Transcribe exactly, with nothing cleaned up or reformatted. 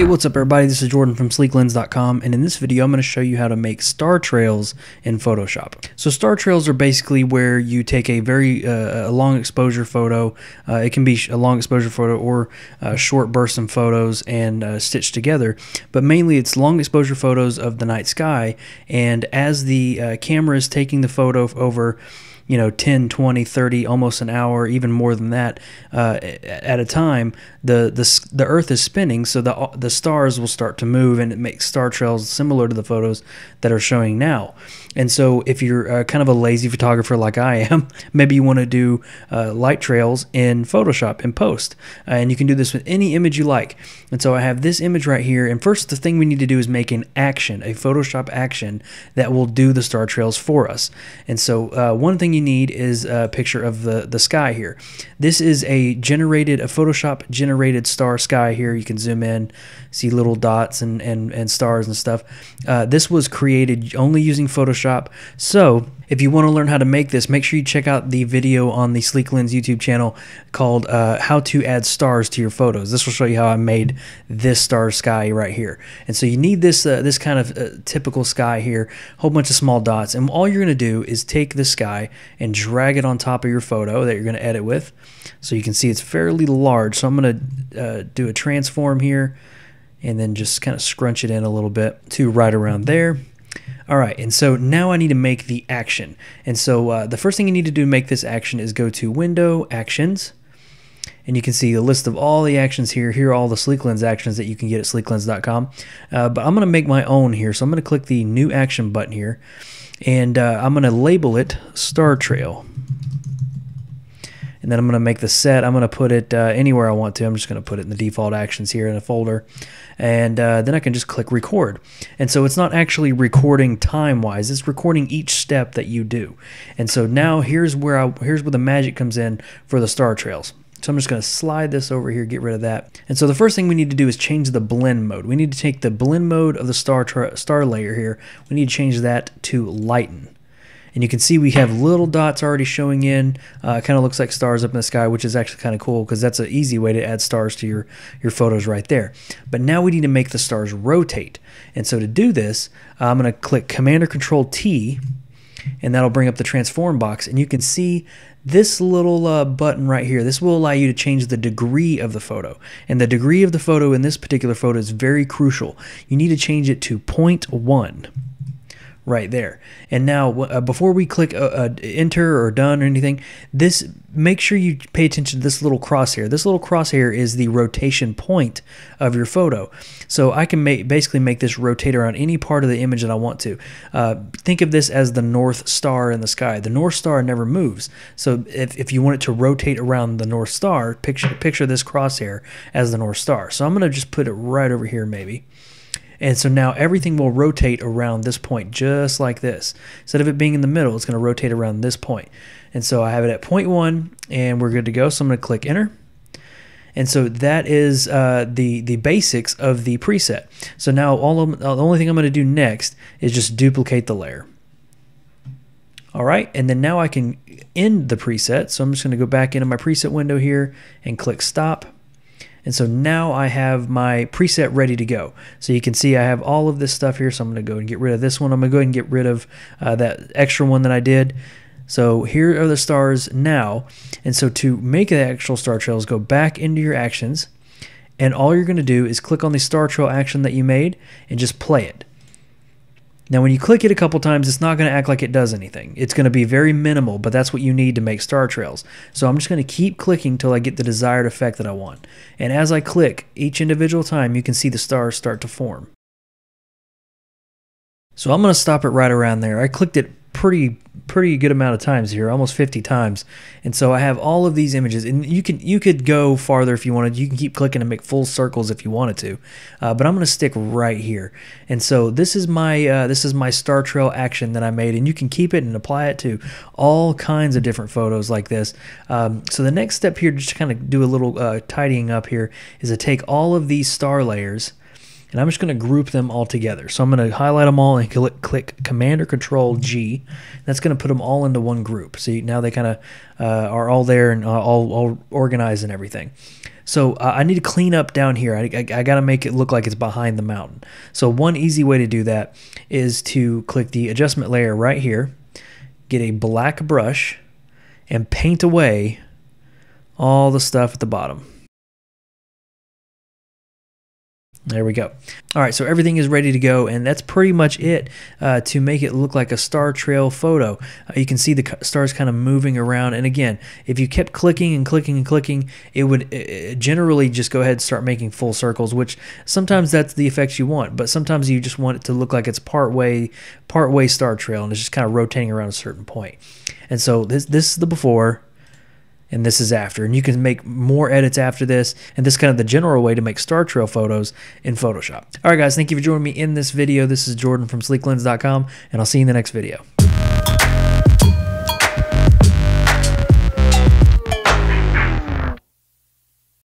Hey, what's up everybody? This is Jordan from sleek lens dot com, and in this video I'm going to show you how to make star trails in Photoshop. So star trails are basically where you take a very uh, a long exposure photo, uh, it can be a long exposure photo or uh, short bursts in photos and uh, stitched together, but mainly it's long exposure photos of the night sky, and as the uh, camera is taking the photo over you know, ten, twenty, thirty, almost an hour, even more than that, uh, at a time, the, the the Earth is spinning, so the the stars will start to move, and it makes star trails similar to the photos that are showing now. And so if you're uh, kind of a lazy photographer like I am, maybe you want to do uh, light trails in Photoshop in post, uh, and you can do this with any image you like. And so I have this image right here, and first the thing we need to do is make an action, a Photoshop action that will do the star trails for us. And so uh, one thing you need is a picture of the the sky here. This is a generated a Photoshop generated star sky here. You can zoom in, see little dots and and, and stars and stuff. Uh, this was created only using Photoshop. So if you want to learn how to make this, make sure you check out the video on the Sleek Lens YouTube channel called uh, How to Add Stars to Your Photos. This will show you how I made this star sky right here. And so you need this uh, this kind of uh, typical sky here, whole bunch of small dots, and all you're going to do is take the sky and drag it on top of your photo that you're going to edit with. So you can see it's fairly large. So I'm going to uh, do a transform here and then just kind of scrunch it in a little bit to right around there. All right, and so now I need to make the action. And so uh, the first thing you need to do to make this action is go to Window, Actions, and you can see a list of all the actions here. Here are all the Sleek Lens actions that you can get at sleek lens dot com. Uh, but I'm going to make my own here, so I'm going to click the New Action button here, and uh, I'm going to label it Star Trail. And then I'm going to make the set. I'm going to put it uh, anywhere I want to. I'm just going to put it in the default actions here in a folder. And uh, then I can just click record. And so it's not actually recording time-wise. It's recording each step that you do. And so now here's where, I, here's where the magic comes in for the star trails. So I'm just going to slide this over here, get rid of that. And so the first thing we need to do is change the blend mode. We need to take the blend mode of the star, tra star layer here. We need to change that to lighten. And you can see we have little dots already showing in. Uh, it kind of looks like stars up in the sky, which is actually kind of cool because that's an easy way to add stars to your, your photos right there. But now we need to make the stars rotate. And so to do this, I'm going to click Command or Control T, and that'll bring up the transform box. And you can see this little uh, button right here. This will allow you to change the degree of the photo. And the degree of the photo in this particular photo is very crucial. You need to change it to zero point one. Right there. And now uh, before we click uh, uh, enter or done or anything, this make sure you pay attention to this little crosshair. This little crosshair is the rotation point of your photo. So I can make, basically make this rotate around any part of the image that I want to. Uh, think of this as the North Star in the sky. The North Star never moves. So if, if you want it to rotate around the North Star, picture, picture this crosshair as the North Star. So I'm going to just put it right over here maybe. And so now everything will rotate around this point just like this. Instead of it being in the middle, it's going to rotate around this point. And so I have it at zero point one, and we're good to go. So I'm going to click Enter. And so that is uh, the, the basics of the preset. So now all of, the only thing I'm going to do next is just duplicate the layer. All right, and then now I can end the preset. So I'm just going to go back into my preset window here and click Stop. And so now I have my preset ready to go. So you can see I have all of this stuff here. So I'm going to go and get rid of this one. I'm going to go ahead and get rid of uh, that extra one that I did. So here are the stars now. And so to make the actual star trails, go back into your actions. And all you're going to do is click on the star trail action that you made and just play it. Now when you click it a couple times, it's not going to act like it does anything. It's going to be very minimal, but that's what you need to make star trails. So I'm just going to keep clicking till I get the desired effect that I want. And as I click each individual time, you can see the stars start to form. So I'm going to stop it right around there. I clicked it pretty pretty good amount of times here, almost fifty times, and so I have all of these images. And you can you could go farther if you wanted. You can keep clicking and make full circles if you wanted to, uh, but I'm going to stick right here. And so this is my uh, this is my star trail action that I made, and you can keep it and apply it to all kinds of different photos like this. Um, so the next step here, just to kind of do a little uh, tidying up here, is to take all of these star layers and I'm just going to group them all together. So I'm going to highlight them all and click, click Command or Control G. That's going to put them all into one group. See, now they kind of uh, are all there and uh, all, all organized and everything. So uh, I need to clean up down here. I, I, I got to make it look like it's behind the mountain. So one easy way to do that is to click the adjustment layer right here, get a black brush, and paint away all the stuff at the bottom. There we go. All right, so everything is ready to go, and that's pretty much it uh, to make it look like a star trail photo. Uh, you can see the stars kind of moving around, and again, if you kept clicking and clicking and clicking, it would uh, generally just go ahead and start making full circles, which sometimes that's the effect you want, but sometimes you just want it to look like it's part way, part way star trail, and it's just kind of rotating around a certain point. And so this, this is the before, and this is after, and you can make more edits after this, and this is kind of the general way to make star trail photos in Photoshop. All right, guys, thank you for joining me in this video. This is Jordan from sleek lens dot com, and I'll see you in the next video.